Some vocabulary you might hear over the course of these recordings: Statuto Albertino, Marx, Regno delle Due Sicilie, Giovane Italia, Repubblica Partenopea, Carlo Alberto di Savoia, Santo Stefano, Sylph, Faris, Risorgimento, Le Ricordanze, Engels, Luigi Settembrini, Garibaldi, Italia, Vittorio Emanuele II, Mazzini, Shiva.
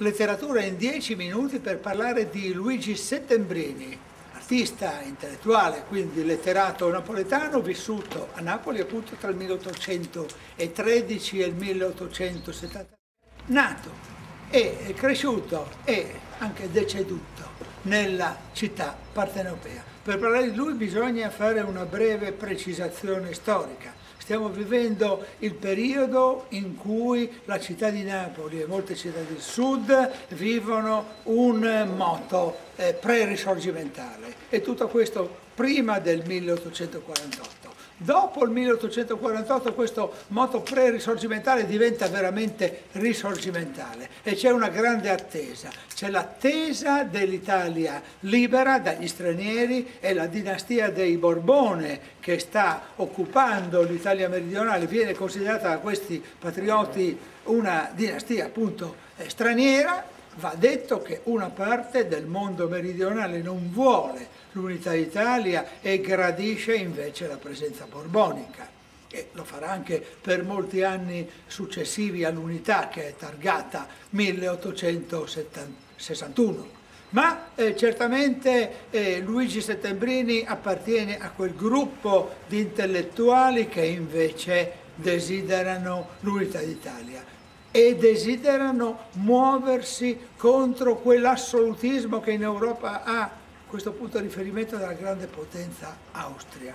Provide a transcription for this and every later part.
Letteratura in 10 minuti per parlare di Luigi Settembrini, artista intellettuale, quindi letterato napoletano, vissuto a Napoli appunto tra il 1813 e il 1873, nato e cresciuto e anche deceduto nella città partenopea. Per parlare di lui bisogna fare una breve precisazione storica. Stiamo vivendo il periodo in cui la città di Napoli e molte città del sud vivono un moto pre-risorgimentale, e tutto questo prima del 1848. Dopo il 1848 questo moto pre-risorgimentale diventa veramente risorgimentale e c'è una grande attesa, c'è l'attesa dell'Italia libera dagli stranieri e la dinastia dei Borbone che sta occupando l'Italia meridionale viene considerata da questi patrioti una dinastia appunto straniera. Va detto che una parte del mondo meridionale non vuole l'unità d'Italia e gradisce invece la presenza borbonica, e lo farà anche per molti anni successivi all'unità, che è targata 1861. Ma certamente Luigi Settembrini appartiene a quel gruppo di intellettuali che invece desiderano l'unità d'Italia e desiderano muoversi contro quell'assolutismo che in Europa ha, a questo punto, riferimento della grande potenza Austria.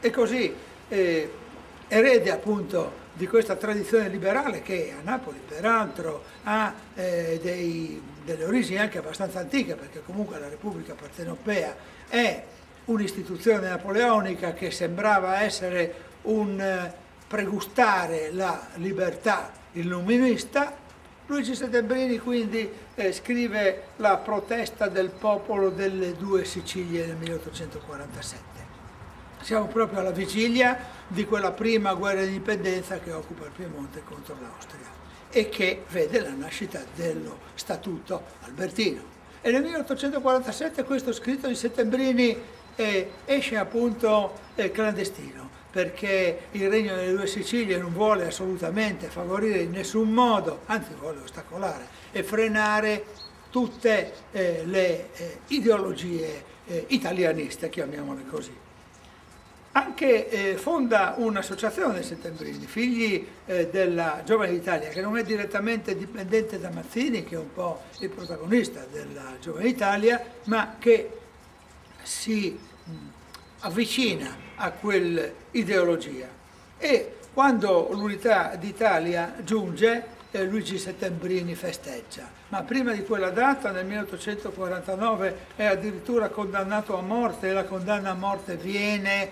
E così erede appunto di questa tradizione liberale, che a Napoli peraltro ha delle origini anche abbastanza antiche, perché comunque la Repubblica Partenopea è un'istituzione napoleonica che sembrava essere un pregustare la libertà illuminista. Luigi Settembrini quindi scrive La protesta del popolo delle due Sicilie nel 1847. Siamo proprio alla vigilia di quella prima guerra di indipendenza che occupa il Piemonte contro l'Austria e che vede la nascita dello Statuto Albertino. E nel 1847 questo scritto di Settembrini esce appunto clandestino, perché il Regno delle Due Sicilie non vuole assolutamente favorire in nessun modo, anzi vuole ostacolare e frenare tutte le ideologie italianiste, chiamiamole così. Anche fonda un'associazione Settembrini, Figli della Giovane Italia, che non è direttamente dipendente da Mazzini, che è un po' il protagonista della Giovane Italia, ma che si avvicina a quell'ideologia, e quando l'unità d'Italia giunge Luigi Settembrini festeggia, ma prima di quella data nel 1849 è addirittura condannato a morte, e la condanna a morte viene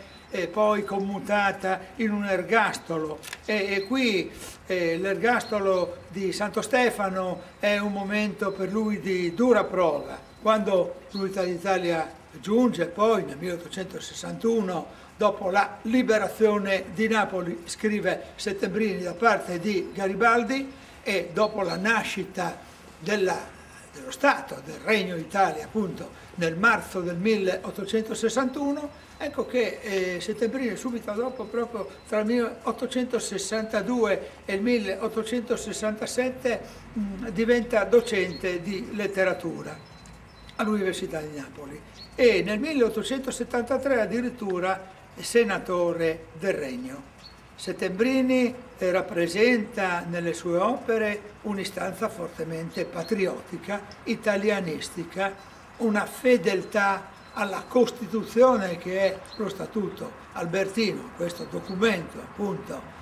poi commutata in un ergastolo, e qui l'ergastolo di Santo Stefano è un momento per lui di dura prova. Quando l'unità d'Italia giunge poi nel 1861, dopo la liberazione di Napoli, scrive Settembrini, da parte di Garibaldi, e dopo la nascita dello Stato, del Regno d'Italia appunto, nel marzo del 1861, ecco che Settembrini subito dopo, proprio tra il 1862 e il 1867, diventa docente di letteratura all'Università di Napoli, e nel 1873 addirittura senatore del Regno. Settembrini rappresenta nelle sue opere un'istanza fortemente patriottica, italianistica, una fedeltà alla Costituzione, che è lo Statuto Albertino, questo documento appunto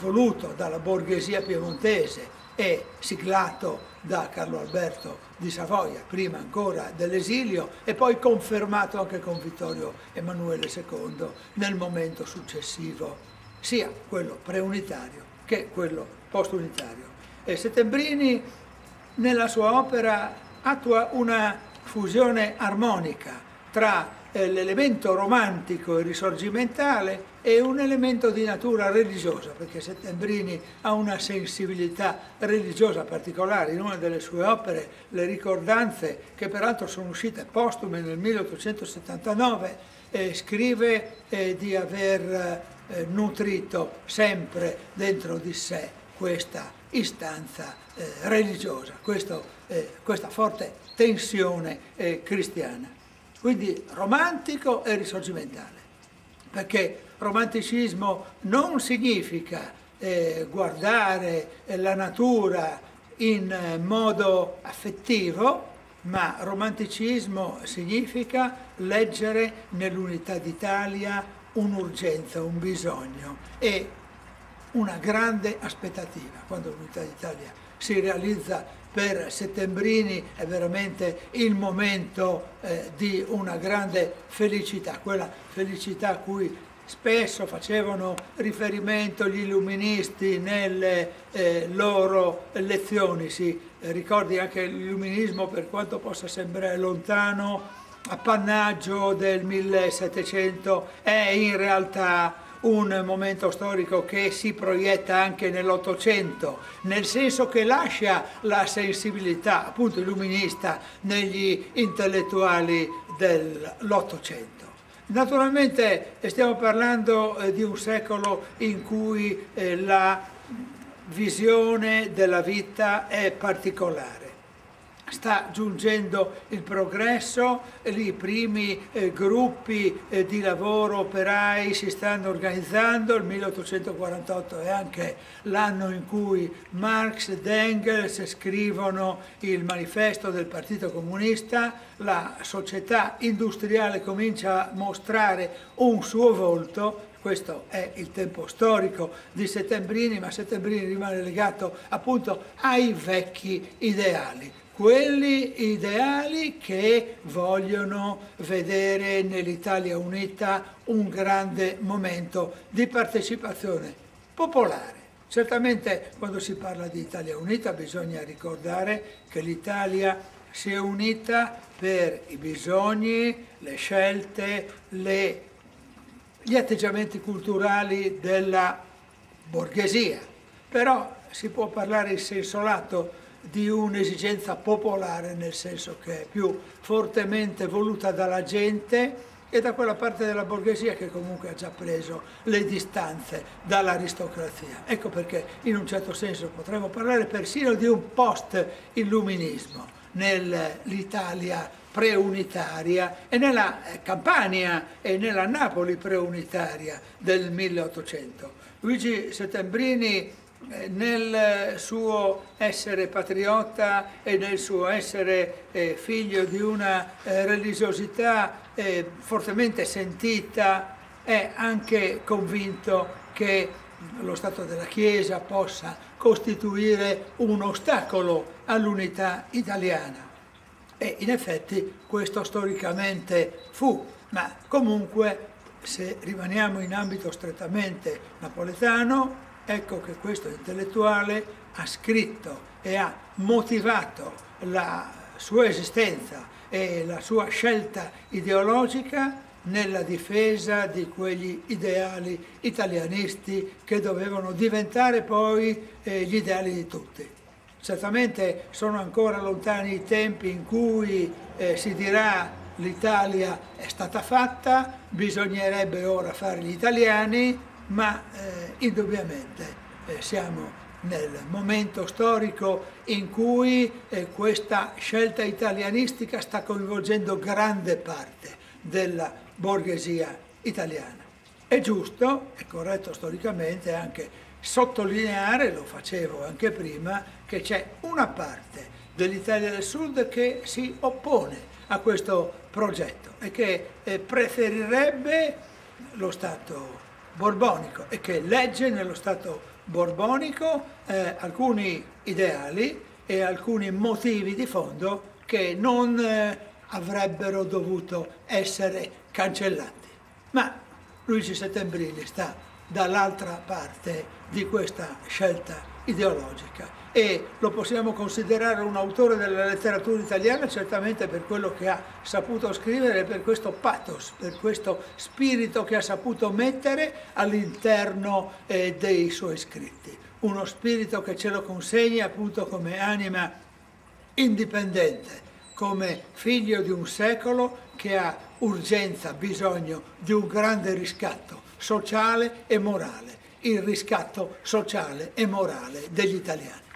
voluto dalla borghesia piemontese e siglato da Carlo Alberto di Savoia, prima ancora dell'esilio, e poi confermato anche con Vittorio Emanuele II nel momento successivo, sia quello preunitario che quello postunitario. E Settembrini nella sua opera attua una fusione armonica tra l'elemento romantico e risorgimentale è un elemento di natura religiosa, perché Settembrini ha una sensibilità religiosa particolare. In una delle sue opere, Le Ricordanze, che peraltro sono uscite postume nel 1879, scrive di aver nutrito sempre dentro di sé questa istanza religiosa, questa forte tensione cristiana. Quindi romantico e risorgimentale, perché romanticismo non significa guardare la natura in modo affettivo, ma romanticismo significa leggere nell'unità d'Italia un'urgenza, un bisogno e una grande aspettativa. Quando l'unità d'Italia si realizza per Settembrini è veramente il momento di una grande felicità, quella felicità a cui spesso facevano riferimento gli illuministi nelle loro lezioni. Si ricordi anche l'illuminismo, per quanto possa sembrare lontano, appannaggio del 1700, è in realtà un momento storico che si proietta anche nell'Ottocento, nel senso che lascia la sensibilità appunto illuminista negli intellettuali dell'Ottocento. Naturalmente stiamo parlando di un secolo in cui la visione della vita è particolare. Sta giungendo il progresso, i primi gruppi di lavoro operai si stanno organizzando, il 1848 è anche l'anno in cui Marx ed Engels scrivono il manifesto del Partito Comunista, la società industriale comincia a mostrare un suo volto. Questo è il tempo storico di Settembrini, ma Settembrini rimane legato appunto ai vecchi ideali, quelli ideali che vogliono vedere nell'Italia unita un grande momento di partecipazione popolare. Certamente quando si parla di Italia unita bisogna ricordare che l'Italia si è unita per i bisogni, le scelte, gli atteggiamenti culturali della borghesia, però si può parlare in senso lato di un'esigenza popolare, nel senso che è più fortemente voluta dalla gente e da quella parte della borghesia che comunque ha già preso le distanze dall'aristocrazia. Ecco perché in un certo senso potremmo parlare persino di un post-illuminismo nell'Italia preunitaria e nella Campania e nella Napoli preunitaria del 1800. Luigi Settembrini, nel suo essere patriota e nel suo essere figlio di una religiosità fortemente sentita, è anche convinto che lo Stato della Chiesa possa costituire un ostacolo all'unità italiana. E in effetti questo storicamente fu, ma comunque se rimaniamo in ambito strettamente napoletano, ecco che questo intellettuale ha scritto e ha motivato la sua esistenza e la sua scelta ideologica nella difesa di quegli ideali italianisti che dovevano diventare poi gli ideali di tutti. Certamente sono ancora lontani i tempi in cui si dirà l'Italia è stata fatta, bisognerebbe ora fare gli italiani, ma indubbiamente siamo nel momento storico in cui questa scelta italianistica sta coinvolgendo grande parte della borghesia italiana. È giusto, è corretto storicamente anche sottolineare, lo facevo anche prima, che c'è una parte dell'Italia del Sud che si oppone a questo progetto e che preferirebbe lo Stato borbonico e che legge nello Stato borbonico alcuni ideali e alcuni motivi di fondo che non avrebbero dovuto essere cancellati. Ma Luigi Settembrini sta dall'altra parte di questa scelta ideologica e lo possiamo considerare un autore della letteratura italiana certamente per quello che ha saputo scrivere, per questo pathos, per questo spirito che ha saputo mettere all'interno dei suoi scritti, uno spirito che ce lo consegna appunto come anima indipendente, come figlio di un secolo che ha urgenza, bisogno di un grande riscatto sociale e morale. il riscatto sociale e morale degli italiani.